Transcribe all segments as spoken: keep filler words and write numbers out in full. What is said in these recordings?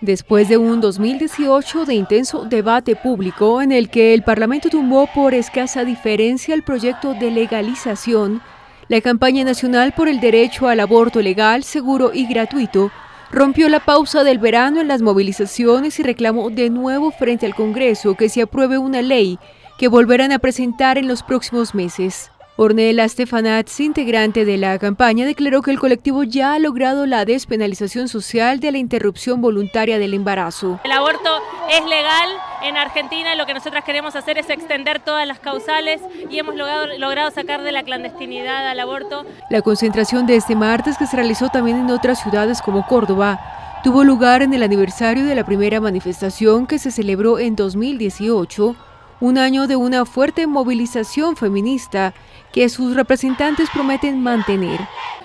después de un dos mil dieciocho de intenso debate público en el que el Parlamento tumbó por escasa diferencia el proyecto de legalización, la Campaña Nacional por el Derecho al Aborto Legal, Seguro y Gratuito rompió la pausa del verano en las movilizaciones y reclamó de nuevo frente al Congreso que se apruebe una ley que volverán a presentar en los próximos meses. Ornella Stefanatz, integrante de la campaña, declaró que el colectivo ya ha logrado la despenalización social de la interrupción voluntaria del embarazo. El aborto es legal en Argentina, lo que nosotras queremos hacer es extender todas las causales y hemos logrado, logrado sacar de la clandestinidad al aborto. La concentración de este martes, que se realizó también en otras ciudades como Córdoba, tuvo lugar en el aniversario de la primera manifestación que se celebró en dos mil dieciocho, un año de una fuerte movilización feminista que sus representantes prometen mantener.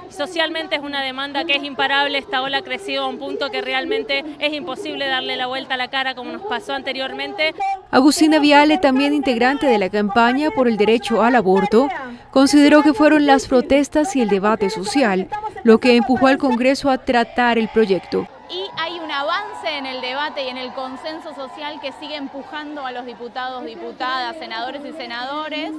Socialmente es una demanda que es imparable, esta ola ha crecido a un punto que realmente es imposible darle la vuelta a la cara como nos pasó anteriormente. Agustina Viale, también integrante de la campaña por el derecho al aborto, consideró que fueron las protestas y el debate social lo que empujó al Congreso a tratar el proyecto. Y hay un avance en el debate y en el consenso social que sigue empujando a los diputados, diputadas, senadores y senadores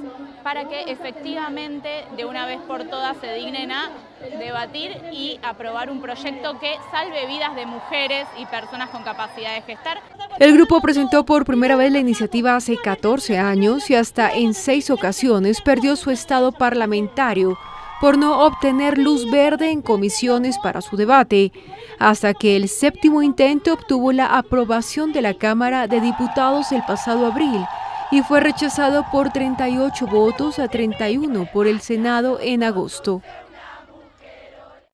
para que efectivamente de una vez por todas se dignen a debatir y aprobar un proyecto que salve vidas de mujeres y personas con capacidad de gestar. El grupo presentó por primera vez la iniciativa hace catorce años y hasta en seis ocasiones perdió su estado parlamentario por no obtener luz verde en comisiones para su debate, hasta que el séptimo intento obtuvo la aprobación de la Cámara de Diputados el pasado abril y fue rechazado por treinta y ocho votos a treinta y uno por el Senado en agosto.